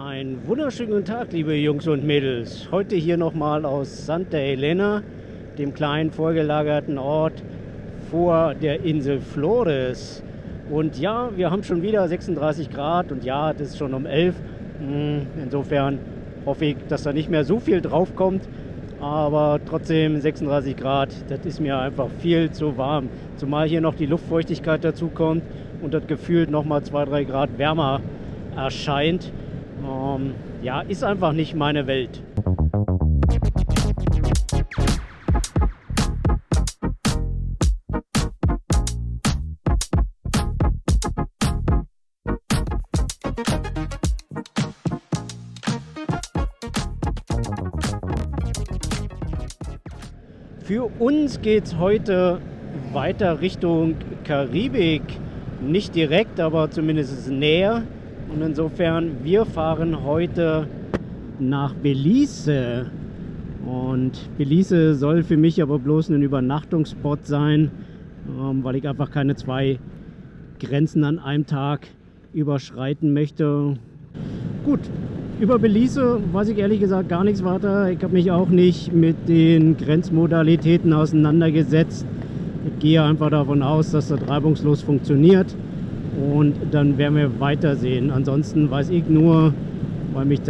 Einen wunderschönen guten Tag, liebe Jungs und Mädels. Heute hier nochmal aus Santa Elena, dem kleinen vorgelagerten Ort vor der Insel Flores. Und ja, wir haben schon wieder 36 Grad und ja, das ist schon um 11. Insofern hoffe ich, dass da nicht mehr so viel drauf kommt. Aber trotzdem 36 Grad, das ist mir einfach viel zu warm. Zumal hier noch die Luftfeuchtigkeit dazu kommt und das gefühlt nochmal 2-3 Grad wärmer erscheint. Ja, ist einfach nicht meine Welt. Für uns geht es heute weiter Richtung Karibik. Nicht direkt, aber zumindest näher. Und insofern, wir fahren heute nach Belize. Und Belize soll für mich aber bloß ein Übernachtungsspot sein, weil ich einfach keine zwei Grenzen an einem Tag überschreiten möchte. Gut, über Belize weiß ich ehrlich gesagt gar nichts weiter. Ich habe mich auch nicht mit den Grenzmodalitäten auseinandergesetzt. Ich gehe einfach davon aus, dass das reibungslos funktioniert. Und dann werden wir weitersehen. Ansonsten weiß ich nur, weil mich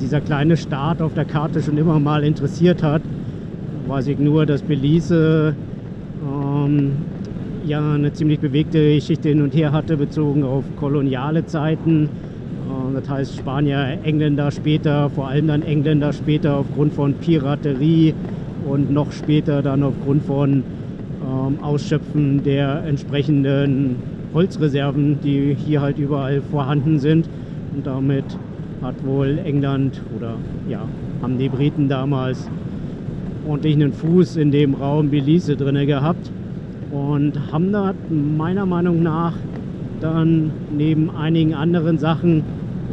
dieser kleine Staat auf der Karte schon immer mal interessiert hat, weiß ich nur, dass Belize ja eine ziemlich bewegte Geschichte hin und her hatte, bezogen auf koloniale Zeiten. Das heißt Spanier, Engländer später, vor allem dann Engländer später aufgrund von Piraterie und noch später dann aufgrund von Ausschöpfen der entsprechenden Holzreserven, die hier halt überall vorhanden sind, und damit hat wohl England, oder ja, haben die Briten damals ordentlich einen Fuß in dem Raum Belize drinne gehabt und haben da meiner Meinung nach dann neben einigen anderen Sachen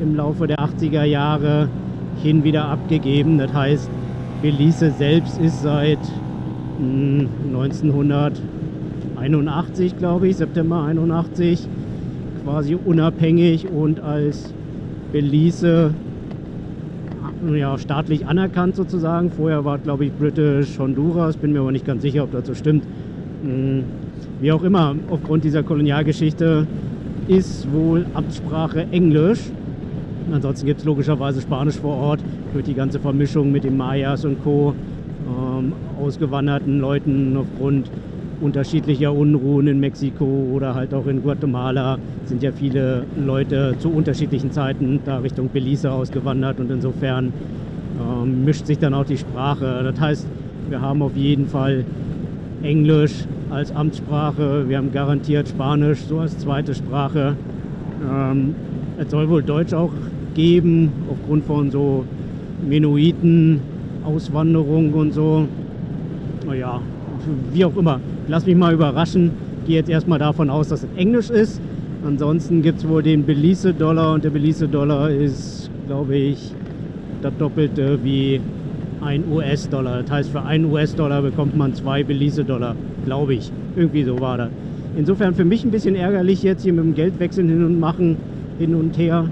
im Laufe der 80er Jahre hin wieder abgegeben. Das heißt, Belize selbst ist seit 1981, glaube ich, September 81, quasi unabhängig und als Belize ja, staatlich anerkannt sozusagen. Vorher war, glaube ich, British Honduras, bin mir aber nicht ganz sicher, ob das so stimmt. Wie auch immer, aufgrund dieser Kolonialgeschichte ist wohl Amtssprache Englisch. Ansonsten gibt es logischerweise Spanisch vor Ort durch die ganze Vermischung mit den Mayas und Co. Ausgewanderten Leuten aufgrund unterschiedlicher Unruhen in Mexiko oder halt auch in Guatemala sind ja viele Leute zu unterschiedlichen Zeiten da Richtung Belize ausgewandert und insofern mischt sich dann auch die Sprache. Das heißt, wir haben auf jeden Fall Englisch als Amtssprache, wir haben garantiert Spanisch so als zweite Sprache. Es soll wohl Deutsch auch geben, aufgrund von so Mennoniten, Auswanderung und so. Naja, wie auch immer. Lass mich mal überraschen. Ich gehe jetzt erstmal davon aus, dass es Englisch ist. Ansonsten gibt es wohl den Belize-Dollar und der Belize-Dollar ist, glaube ich, das Doppelte wie ein US-Dollar. Das heißt, für einen US-Dollar bekommt man 2 Belize-Dollar, glaube ich. Irgendwie so war das. Insofern für mich ein bisschen ärgerlich jetzt hier mit dem Geldwechseln hin und her.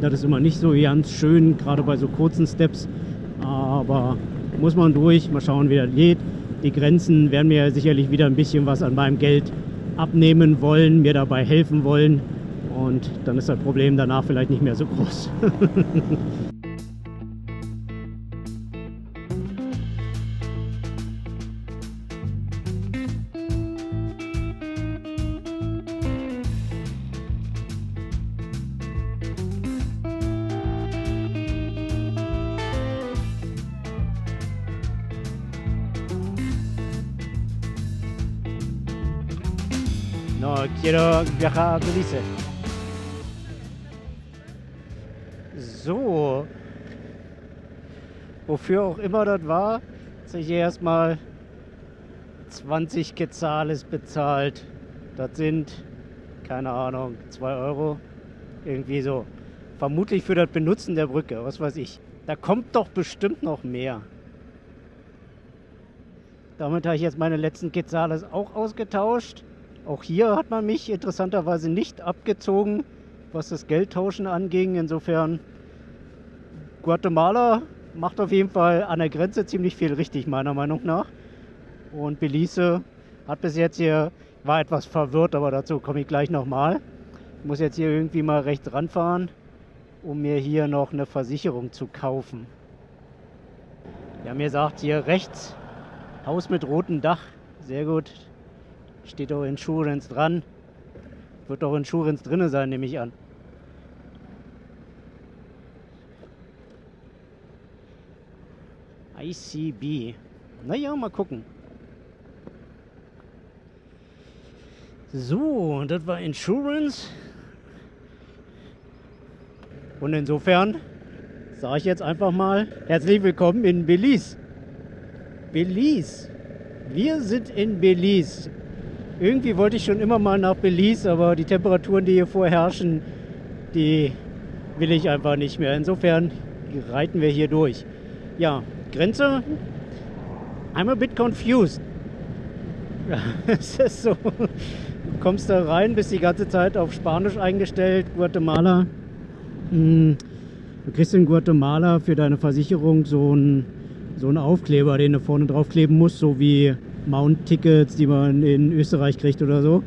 Das ist immer nicht so ganz schön, gerade bei so kurzen Steps. Aber muss man durch. Mal schauen, wie das geht. Die Grenzen werden mir sicherlich wieder ein bisschen was an meinem Geld abnehmen wollen, mir dabei helfen wollen und dann ist das Problem danach vielleicht nicht mehr so groß. Quiero viajar a Belize. So, wofür auch immer das war, jetzt habe ich hier erstmal 20 Quetzales bezahlt. Das sind, keine Ahnung, 2 Euro. Irgendwie so. Vermutlich für das Benutzen der Brücke, was weiß ich. Da kommt doch bestimmt noch mehr. Damit habe ich jetzt meine letzten Quetzales auch ausgetauscht. Auch hier hat man mich interessanterweise nicht abgezogen. was das Geldtauschen anging. Insofern, Guatemala macht auf jeden Fall an der Grenze ziemlich viel richtig, meiner Meinung nach. Und Belize hat bis jetzt hier, war etwas verwirrt, aber dazu komme ich gleich nochmal. Ich muss jetzt hier irgendwie mal rechts ranfahren, um mir hier noch eine Versicherung zu kaufen. Ja, mir sagt hier rechts, Haus mit rotem Dach, sehr gut. Steht auch Insurance dran. Wird auch Insurance drin sein, nehme ich an. ICB. Naja, mal gucken. So, das war Insurance. Und insofern sage ich jetzt einfach mal, herzlich willkommen in Belize. Belize. Wir sind in Belize. Irgendwie wollte ich schon immer mal nach Belize, aber die Temperaturen, die hier vorherrschen, die will ich einfach nicht mehr. Insofern reiten wir hier durch. Ja, Grenze. I'm a bit confused. Es ist so, du kommst da rein, bist die ganze Zeit auf Spanisch eingestellt. Guatemala. Du kriegst in Guatemala für deine Versicherung so einen Aufkleber, den du vorne draufkleben musst, so wie Mount-Tickets, die man in Österreich kriegt oder so.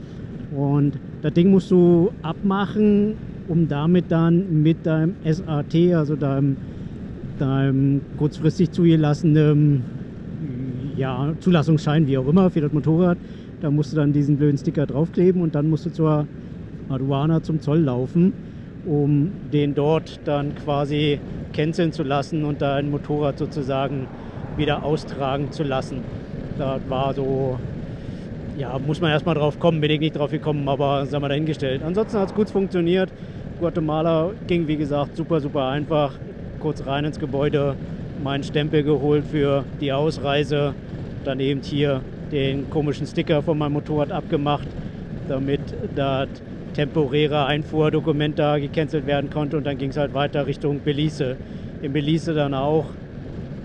Und das Ding musst du abmachen, um damit dann mit deinem SAT, also deinem kurzfristig zugelassenen Zulassungsschein, wie auch immer, für das Motorrad, da musst du dann diesen blöden Sticker draufkleben und dann musst du zur Aduana, zum Zoll laufen, um den dort dann quasi canceln zu lassen und dein Motorrad sozusagen wieder austragen zu lassen. Das war so, ja, muss man erstmal drauf kommen, bin ich nicht drauf gekommen, aber sagen wir dahingestellt. Ansonsten hat es gut funktioniert. Guatemala ging, wie gesagt, super, super einfach. Kurz rein ins Gebäude, meinen Stempel geholt für die Ausreise, dann eben hier den komischen Sticker von meinem Motorrad abgemacht, damit das temporäre Einfuhrdokument da gecancelt werden konnte, und dann ging es halt weiter Richtung Belize. In Belize dann auch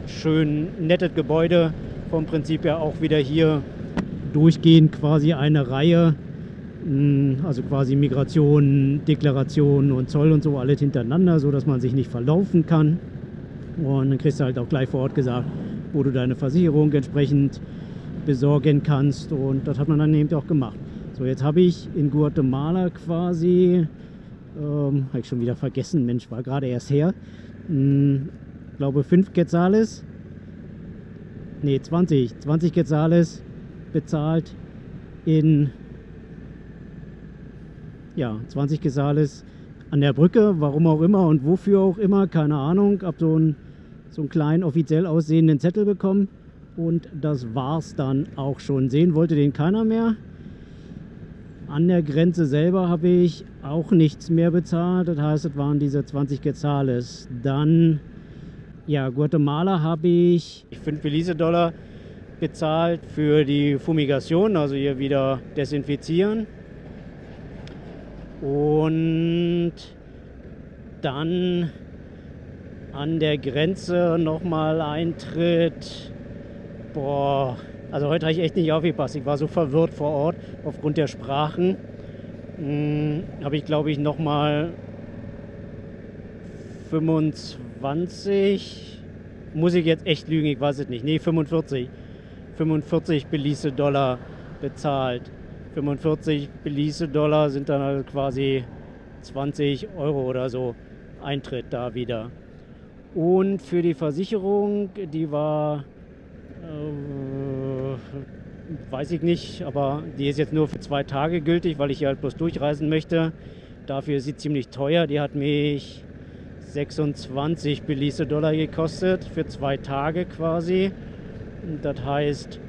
schön nettes Gebäude. Vom Prinzip ja auch wieder hier durchgehend quasi eine Reihe, also quasi Migration, Deklaration und Zoll und so alles hintereinander, so dass man sich nicht verlaufen kann. Und dann kriegst du halt auch gleich vor Ort gesagt, wo du deine Versicherung entsprechend besorgen kannst, und das hat man dann eben auch gemacht. So, jetzt habe ich in Guatemala quasi, habe ich schon wieder vergessen, Mensch, war gerade erst her, glaube 5 Quetzales. Ne, 20 Quetzales bezahlt in, ja, 20 Quetzales an der Brücke, warum auch immer und wofür auch immer, keine Ahnung. Hab so einen kleinen offiziell aussehenden Zettel bekommen und das war's dann auch schon. Sehen wollte den keiner mehr. An der Grenze selber habe ich auch nichts mehr bezahlt, das heißt, das waren diese 20 Quetzales. Dann, ja, Guatemala habe ich 5 Belize-Dollar bezahlt für die Fumigation, also hier wieder desinfizieren. Und dann an der Grenze nochmal Eintritt. Boah, also heute habe ich echt nicht aufgepasst. Ich war so verwirrt vor Ort aufgrund der Sprachen. Habe ich, glaube ich, nochmal 25, muss ich jetzt echt lügen, ich weiß es nicht, nee, 45 Belize-Dollar bezahlt. 45 Belize-Dollar sind dann also quasi 20 € oder so Eintritt da wieder. Und für die Versicherung, die war, weiß ich nicht, aber die ist jetzt nur für 2 Tage gültig, weil ich hier halt bloß durchreisen möchte. Dafür ist sie ziemlich teuer, die hat mich 26 Belize-Dollar gekostet, für 2 Tage quasi. Das heißt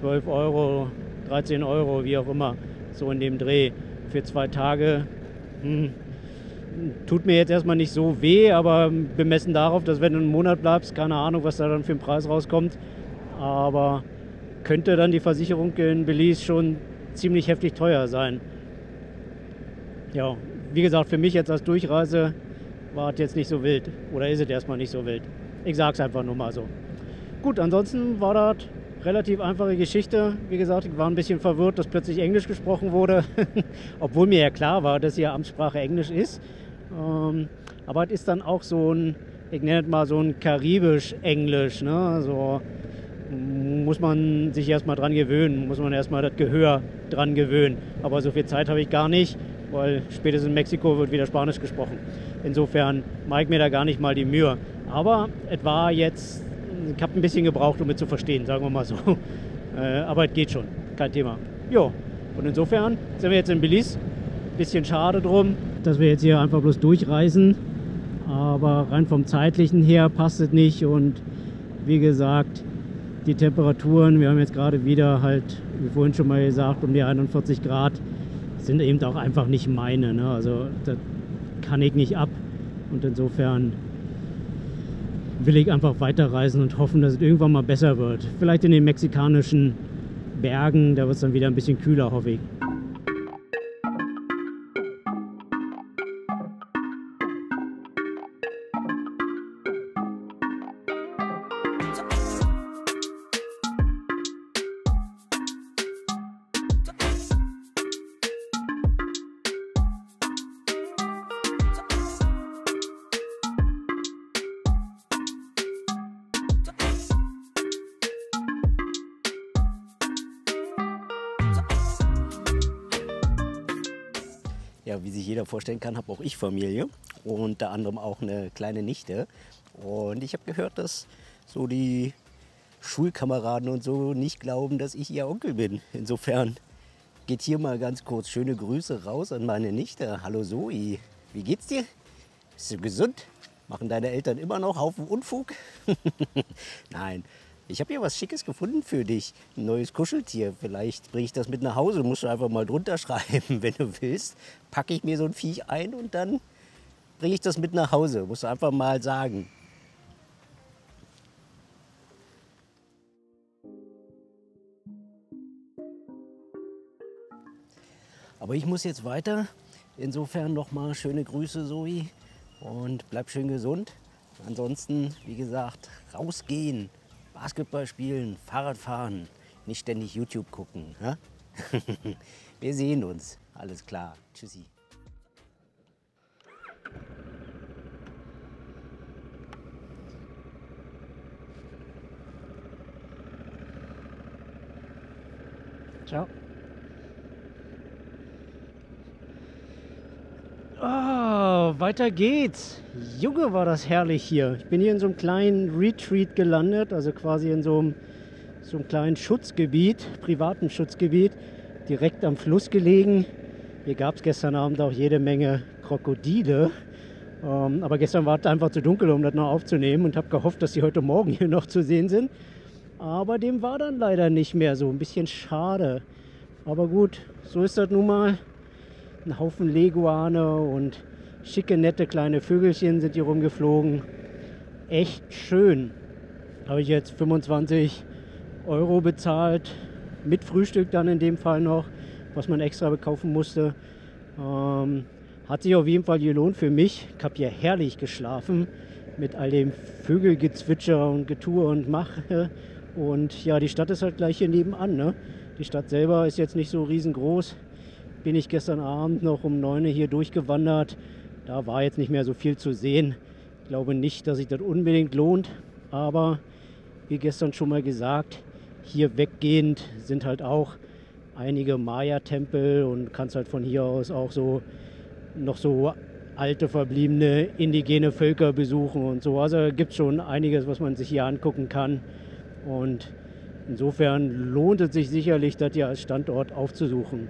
12 €, 13 €, wie auch immer, so in dem Dreh. Für 2 Tage tut mir jetzt erstmal nicht so weh, aber bemessen darauf, dass wenn du einen Monat bleibst, keine Ahnung, was da dann für ein Preis rauskommt. Aber könnte dann die Versicherung in Belize schon ziemlich heftig teuer sein. Ja, wie gesagt, für mich jetzt als Durchreise war es jetzt nicht so wild, oder ist es erstmal nicht so wild. Ich sag's einfach nur mal so. Gut, ansonsten war das Relativ einfache Geschichte. Wie gesagt, ich war ein bisschen verwirrt, dass plötzlich Englisch gesprochen wurde, obwohl mir ja klar war, dass ihre Amtssprache Englisch ist. Aber es ist dann auch so ein, ich nenne es mal so ein Karibisch-Englisch, ne? Also muss man sich erstmal dran gewöhnen, muss man erstmal das Gehör dran gewöhnen. Aber so viel Zeit habe ich gar nicht, weil spätestens in Mexiko wird wieder Spanisch gesprochen. Insofern mache ich mir da gar nicht mal die Mühe. Aber es war jetzt, ich habe ein bisschen gebraucht, um es zu verstehen, sagen wir mal so. Aber es geht schon, kein Thema. Jo, und insofern sind wir jetzt in Belize. Bisschen schade drum, dass wir jetzt hier einfach bloß durchreisen. Aber rein vom Zeitlichen her passt es nicht. Und wie gesagt, die Temperaturen, wir haben jetzt gerade wieder halt, wie vorhin schon mal gesagt, um die 41 Grad, sind eben auch einfach nicht meine. Ne? Also das kann ich nicht ab. Und insofern will ich einfach weiterreisen und hoffen, dass es irgendwann mal besser wird. Vielleicht in den mexikanischen Bergen, da wird es dann wieder ein bisschen kühler, hoffe ich. Ja, wie sich jeder vorstellen kann, habe auch ich Familie, unter anderem auch eine kleine Nichte. Und ich habe gehört, dass so die Schulkameraden und so nicht glauben, dass ich ihr Onkel bin. Insofern geht hier mal ganz kurz schöne Grüße raus an meine Nichte. Hallo Zoe, wie geht's dir? Bist du gesund? Machen deine Eltern immer noch Haufen Unfug? Nein. Ich habe hier was Schickes gefunden für dich. Ein neues Kuscheltier. Vielleicht bringe ich das mit nach Hause. Musst du einfach mal drunter schreiben, wenn du willst. Packe ich mir so ein Viech ein und dann bringe ich das mit nach Hause. Musst du einfach mal sagen. Aber ich muss jetzt weiter. Insofern nochmal schöne Grüße, Zoe. Und bleib schön gesund. Ansonsten, wie gesagt, rausgehen. Basketball spielen, Fahrrad fahren, nicht ständig YouTube gucken. Ne? Wir sehen uns. Alles klar. Tschüssi. Ciao. Oh, weiter geht's. Junge, war das herrlich hier. Ich bin hier in so einem kleinen Retreat gelandet, also quasi in so einem kleinen Schutzgebiet, privaten Schutzgebiet, direkt am Fluss gelegen. Hier gab es gestern Abend auch jede Menge Krokodile. Aber gestern war es einfach zu dunkel, um das noch aufzunehmen und habe gehofft, dass die heute Morgen hier noch zu sehen sind. Aber dem war dann leider nicht mehr so. Ein bisschen schade. Aber gut, so ist das nun mal. Ein Haufen Leguane und schicke, nette kleine Vögelchen sind hier rumgeflogen. Echt schön. Habe ich jetzt 25 € bezahlt, mit Frühstück dann in dem Fall noch, was man extra bekaufen musste. Hat sich auf jeden Fall gelohnt für mich. Ich habe hier herrlich geschlafen mit all dem Vögelgezwitscher und Getue und Mache. Und ja, die Stadt ist halt gleich hier nebenan. Ne? Die Stadt selber ist jetzt nicht so riesengroß. Bin ich gestern Abend noch um 9 Uhr hier durchgewandert. Da war jetzt nicht mehr so viel zu sehen. Ich glaube nicht, dass sich das unbedingt lohnt. Aber wie gestern schon mal gesagt, hier weggehend sind halt auch einige Maya-Tempel und kannst halt von hier aus auch so noch so alte verbliebene indigene Völker besuchen und so. Also gibt es schon einiges, was man sich hier angucken kann. Und insofern lohnt es sich sicherlich, das hier als Standort aufzusuchen.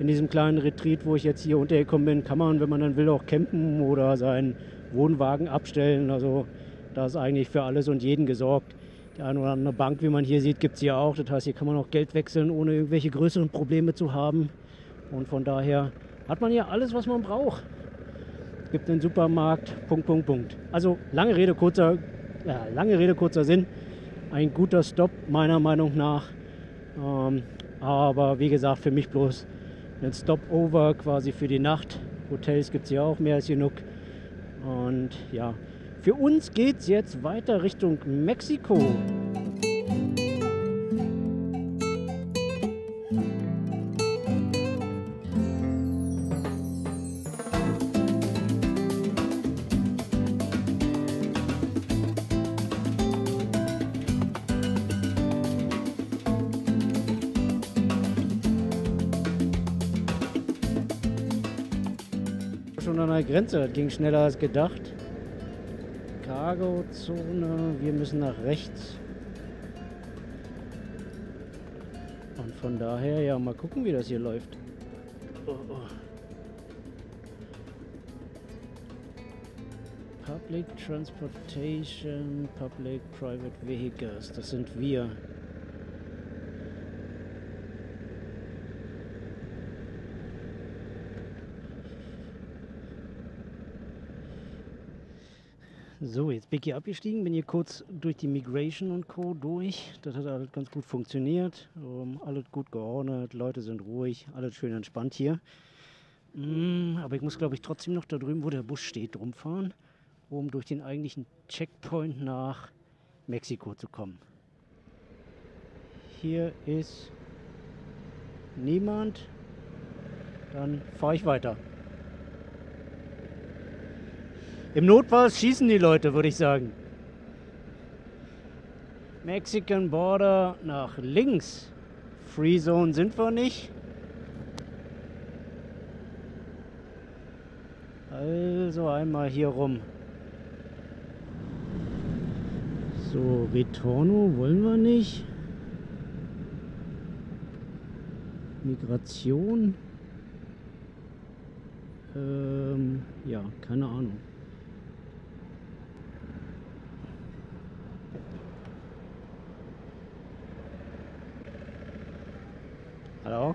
In diesem kleinen Retreat, wo ich jetzt hier untergekommen bin, kann man, wenn man dann will, auch campen oder seinen Wohnwagen abstellen. Also da ist eigentlich für alles und jeden gesorgt. Die eine oder andere Bank, wie man hier sieht, gibt es hier auch. Das heißt, hier kann man auch Geld wechseln, ohne irgendwelche größeren Probleme zu haben. Und von daher hat man hier alles, was man braucht. Es gibt einen Supermarkt, .. Also lange Rede, kurzer Sinn. Ein guter Stopp, meiner Meinung nach. Aber wie gesagt, für mich bloß ein Stopover quasi für die Nacht. Hotels gibt es hier auch mehr als genug. Und ja, für uns geht es jetzt weiter Richtung Mexiko. schon an der Grenze. Das ging schneller als gedacht. Cargozone, wir müssen nach rechts. Und von daher, ja, mal gucken, wie das hier läuft. Oh, oh. Public Transportation, Public Private Vehicles, das sind wir. So, jetzt bin ich hier abgestiegen, bin hier kurz durch die Migration und Co. durch. Das hat alles ganz gut funktioniert, alles gut geordnet, Leute sind ruhig, alles schön entspannt hier. Aber ich muss, glaube ich, trotzdem noch da drüben, wo der Bus steht, rumfahren, um durch den eigentlichen Checkpoint nach Mexiko zu kommen. Hier ist niemand, dann fahre ich weiter. Im Notfall schießen die Leute, würde ich sagen. Mexican Border nach links. Free Zone sind wir nicht. Also einmal hier rum. So, Retorno wollen wir nicht. Migration. Ja, keine Ahnung. Hallo?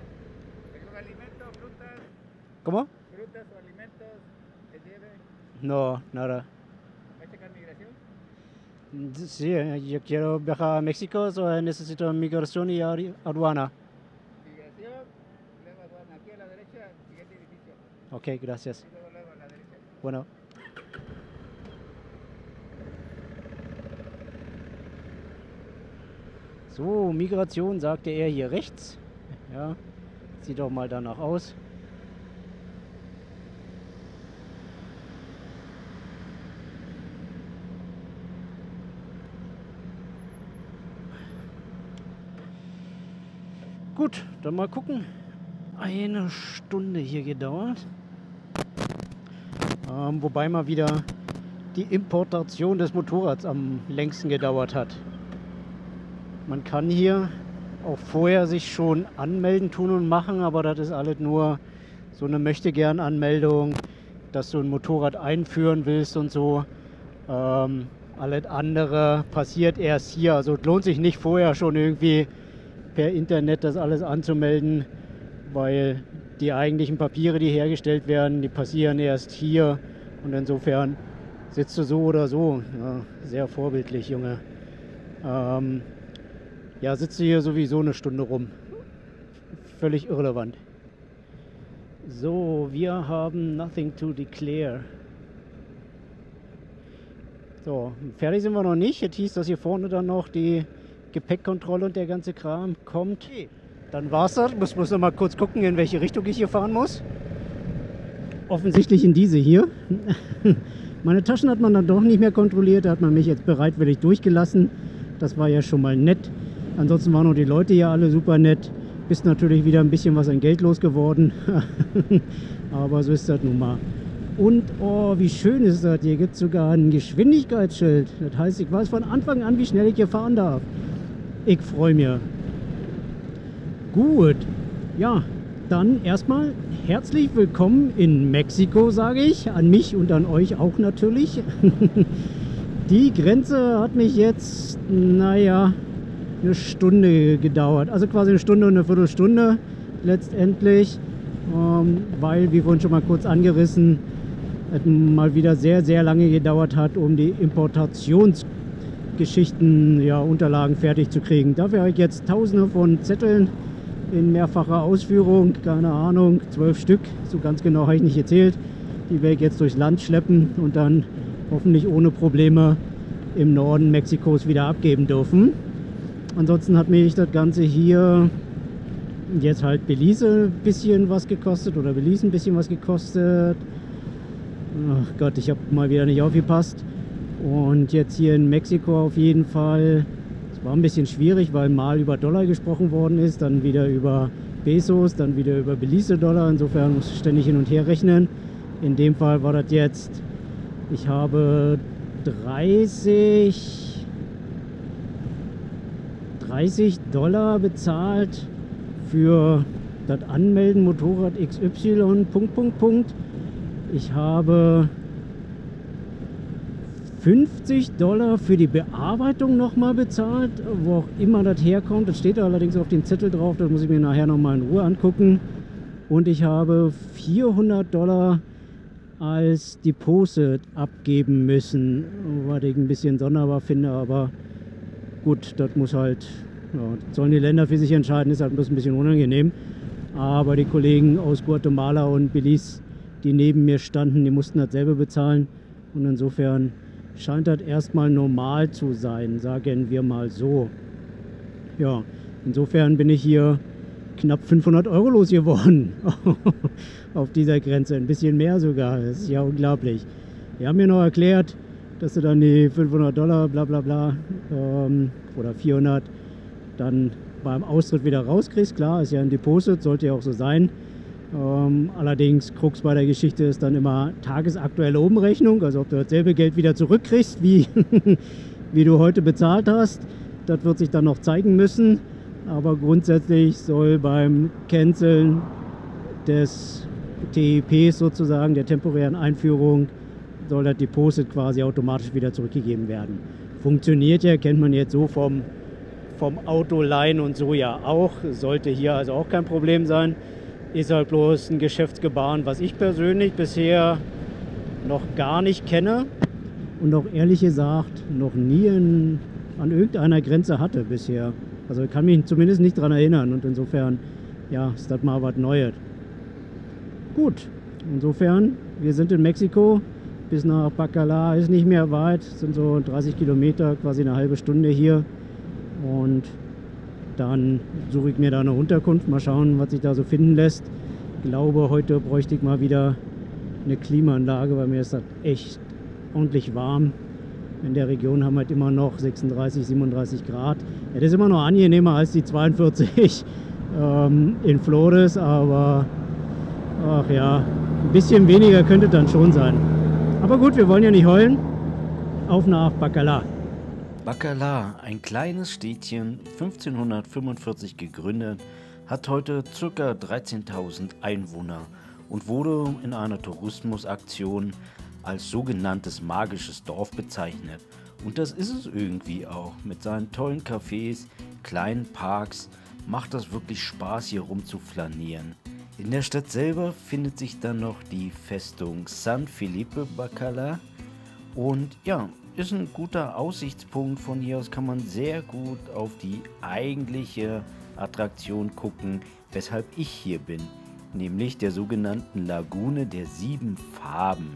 ¿Cómo? ¿Frutas o alimentos? No, nada. ¿Va a checar migración? Sí, yo quiero viajar a México, so necesito migración y aduana. Migración, luego aduana. Aquí a la derecha, siguiente edificio. Ok, gracias. Y luego, luego a la derecha. Bueno. So, Migration, sagte er hier rechts. Ja, sieht doch mal danach aus. Gut, dann mal gucken. 1 Stunde hier gedauert. Wobei mal wieder die Importation des Motorrads am längsten gedauert hat. Man kann hier auch vorher sich schon anmelden, tun und machen, aber das ist alles nur so eine Möchtegern-Anmeldung, dass du ein Motorrad einführen willst und so. Alles andere passiert erst hier. Also es lohnt sich nicht vorher schon irgendwie per Internet das alles anzumelden, weil die eigentlichen Papiere, die hergestellt werden, die passieren erst hier. Und insofern sitzt du so oder so. Ja, sehr vorbildlich, Junge. Ja, sitze hier sowieso 1 Stunde rum. Völlig irrelevant. So, wir haben nothing to declare. So, fertig sind wir noch nicht. Jetzt hieß, dass hier vorne dann noch die Gepäckkontrolle und der ganze Kram kommt. Dann war's das. Ich muss noch mal kurz gucken, in welche Richtung ich hier fahren muss. Offensichtlich in diese hier. Meine Taschen hat man dann doch nicht mehr kontrolliert. Da hat man mich jetzt bereitwillig durchgelassen. Das war ja schon mal nett. Ansonsten waren auch die Leute hier alle super nett. Bist natürlich wieder ein bisschen was an Geld losgeworden. Aber so ist das nun mal. Und oh, wie schön ist das. Hier gibt es sogar ein Geschwindigkeitsschild. Das heißt, ich weiß von Anfang an, wie schnell ich hier fahren darf. Ich freue mich. Gut. Ja, dann erstmal herzlich willkommen in Mexiko, sage ich. An mich und an euch auch natürlich. Die Grenze hat mich jetzt, naja, 1 Stunde gedauert, also quasi 1 Stunde und 1/4 Stunde letztendlich, weil, wie vorhin schon mal kurz angerissen, es mal wieder sehr, sehr lange gedauert hat, um die Importationsgeschichten, ja, Unterlagen fertig zu kriegen. Dafür habe ich jetzt tausende von Zetteln in mehrfacher Ausführung, keine Ahnung, 12 Stück, so ganz genau habe ich nicht gezählt, die werde ich jetzt durchs Land schleppen und dann hoffentlich ohne Probleme im Norden Mexikos wieder abgeben dürfen. Ansonsten hat mich das Ganze hier jetzt halt Belize ein bisschen was gekostet oder Belize ein bisschen was gekostet. Ach Gott, ich habe mal wieder nicht aufgepasst. Und jetzt hier in Mexiko auf jeden Fall, es war ein bisschen schwierig, weil mal über Dollar gesprochen worden ist, dann wieder über Pesos, dann wieder über Belize-Dollar. Insofern muss ich ständig hin und her rechnen. In dem Fall war das jetzt, ich habe 30 Dollar bezahlt für das Anmelden Motorrad XY, ... Ich habe 50 Dollar für die Bearbeitung nochmal bezahlt, wo auch immer das herkommt. Das steht da allerdings auf dem Zettel drauf, das muss ich mir nachher nochmal in Ruhe angucken. Und ich habe 400 Dollar als Deposit abgeben müssen, was ich ein bisschen sonderbar finde, aber gut, das muss halt, ja, das sollen die Länder für sich entscheiden, ist halt bloß ein bisschen unangenehm. Aber die Kollegen aus Guatemala und Belize, die neben mir standen, die mussten das selber bezahlen und insofern scheint das erstmal normal zu sein, sagen wir mal so. Ja, insofern bin ich hier knapp 500 Euro los geworden auf dieser Grenze, ein bisschen mehr sogar, das ist ja unglaublich. Die haben mir noch erklärt, dass sie dann die 500 Dollar, bla bla bla, oder 400 dann beim Austritt wieder rauskriegst. Klar, ist ja ein Deposit, sollte ja auch so sein. Allerdings, Krux bei der Geschichte ist dann immer tagesaktuelle Umrechnung, also ob du dasselbe Geld wieder zurückkriegst, wie du heute bezahlt hast. Das wird sich dann noch zeigen müssen, aber grundsätzlich soll beim Canceln des TIPs sozusagen, der temporären Einführung, soll das Deposit quasi automatisch wieder zurückgegeben werden. Funktioniert ja, kennt man jetzt so vom Autoleihen und so ja auch, sollte hier also auch kein Problem sein. Ist halt bloß ein Geschäftsgebaren, was ich persönlich bisher noch gar nicht kenne und auch ehrlich gesagt noch nie an irgendeiner Grenze hatte bisher. Also kann mich zumindest nicht daran erinnern und insofern, ja, ist das mal was Neues. Gut, insofern, wir sind in Mexiko, bis nach Bacalar ist nicht mehr weit, sind so 30 Kilometer, quasi eine halbe Stunde hier und dann suche ich mir da eine Unterkunft, mal schauen, was sich da so finden lässt. Ich glaube, heute bräuchte ich mal wieder eine Klimaanlage, weil mir ist das echt ordentlich warm. In der Region haben wir halt immer noch 36, 37 Grad. Ja, das ist immer noch angenehmer als die 42 in Flores, aber ach ja, ein bisschen weniger könnte dann schon sein. Aber gut, wir wollen ja nicht heulen. Auf nach Bacalar. Bacalar, ein kleines Städtchen, 1545 gegründet, hat heute ca. 13.000 Einwohner und wurde in einer Tourismusaktion als sogenanntes magisches Dorf bezeichnet. Und das ist es irgendwie auch. Mit seinen tollen Cafés, kleinen Parks macht das wirklich Spaß, hier rumzuflanieren. In der Stadt selber findet sich dann noch die Festung San Felipe Bacalar und ja, ist ein guter Aussichtspunkt. Von hier aus kann man sehr gut auf die eigentliche Attraktion gucken, weshalb ich hier bin, nämlich der sogenannten Lagune der sieben Farben.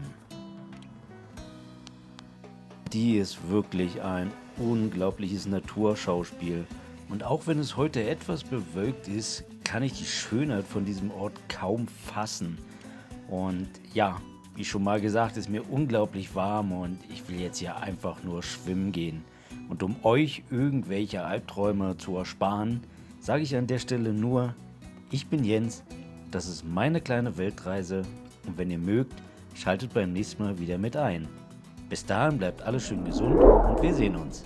Die ist wirklich ein unglaubliches Naturschauspiel und auch wenn es heute etwas bewölkt ist, kann ich die Schönheit von diesem Ort kaum fassen und ja, wie schon mal gesagt, ist mir unglaublich warm und ich will jetzt hier einfach nur schwimmen gehen. Und um euch irgendwelche Albträume zu ersparen, sage ich an der Stelle nur, ich bin Jens, das ist meine kleine Weltreise und wenn ihr mögt, schaltet beim nächsten Mal wieder mit ein. Bis dahin bleibt alles schön gesund und wir sehen uns.